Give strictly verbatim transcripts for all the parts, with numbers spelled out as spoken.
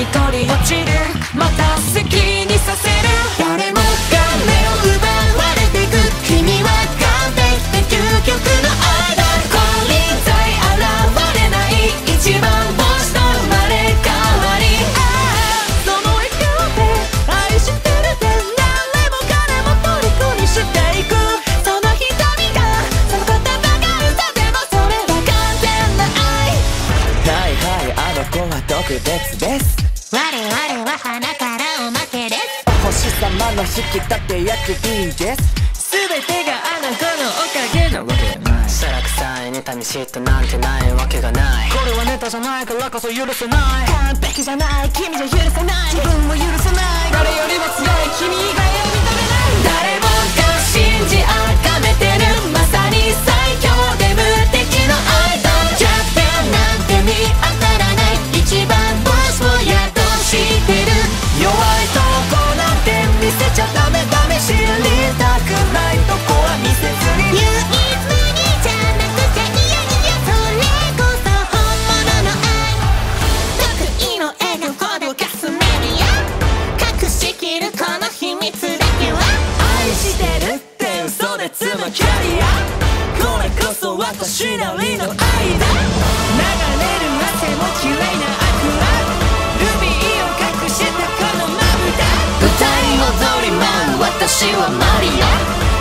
一人落ちる、また好きにさせる。誰もが目を奪われてく、君は完璧で究極のアイドル。降臨罪現れない、一番星の生まれ変わり。ああその影響で愛してるって、誰も彼も虜にしていく。その瞳がその言葉が歌でもそれは完全な愛。はいはい、あの子は特別です、我々は花からおまけです。お星様の引き立て役いいです。全てがあの子のおかげなわけない。しゃらくさい、妬み嫉妬なんてないわけがない。これはネタじゃないからこそ許せない。完璧じゃない、君じゃ許せない、自分も許せない。誰よりも強い、君以外を認めない。誰もが信じ崇めてる、まさに最強で無敵のアイドル。弱点なんて見当たらない、一番星をやる。弱いとこなんて見せちゃダメダメ。知りたくないとこは見せずに、唯一無二じゃなくちゃ、いやいやそれこそ本物の愛。得意の笑顔でガスメディア、隠しきるこの秘密だけは、愛してるって嘘でつむキャリア、これこそ私なりの愛だ。流れる汗も綺麗なアクア、このまぶた。歌い踊りマン、私はマリア、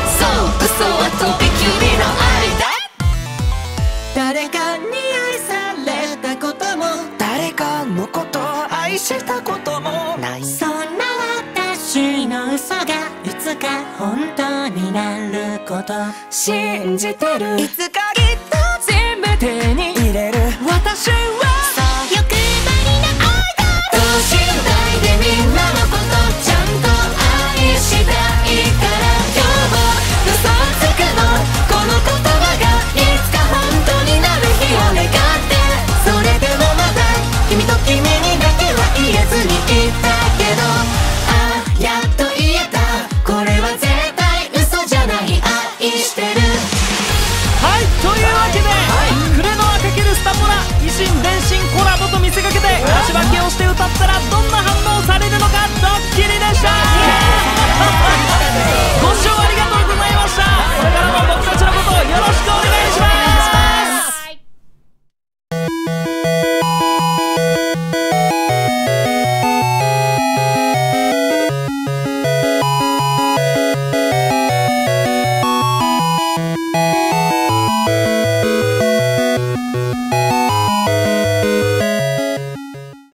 そう嘘はとびきりの愛だ。誰かに愛されたことも、誰かのことを愛したこともない。そんな私の嘘がいつか本当になること信じてる。いつか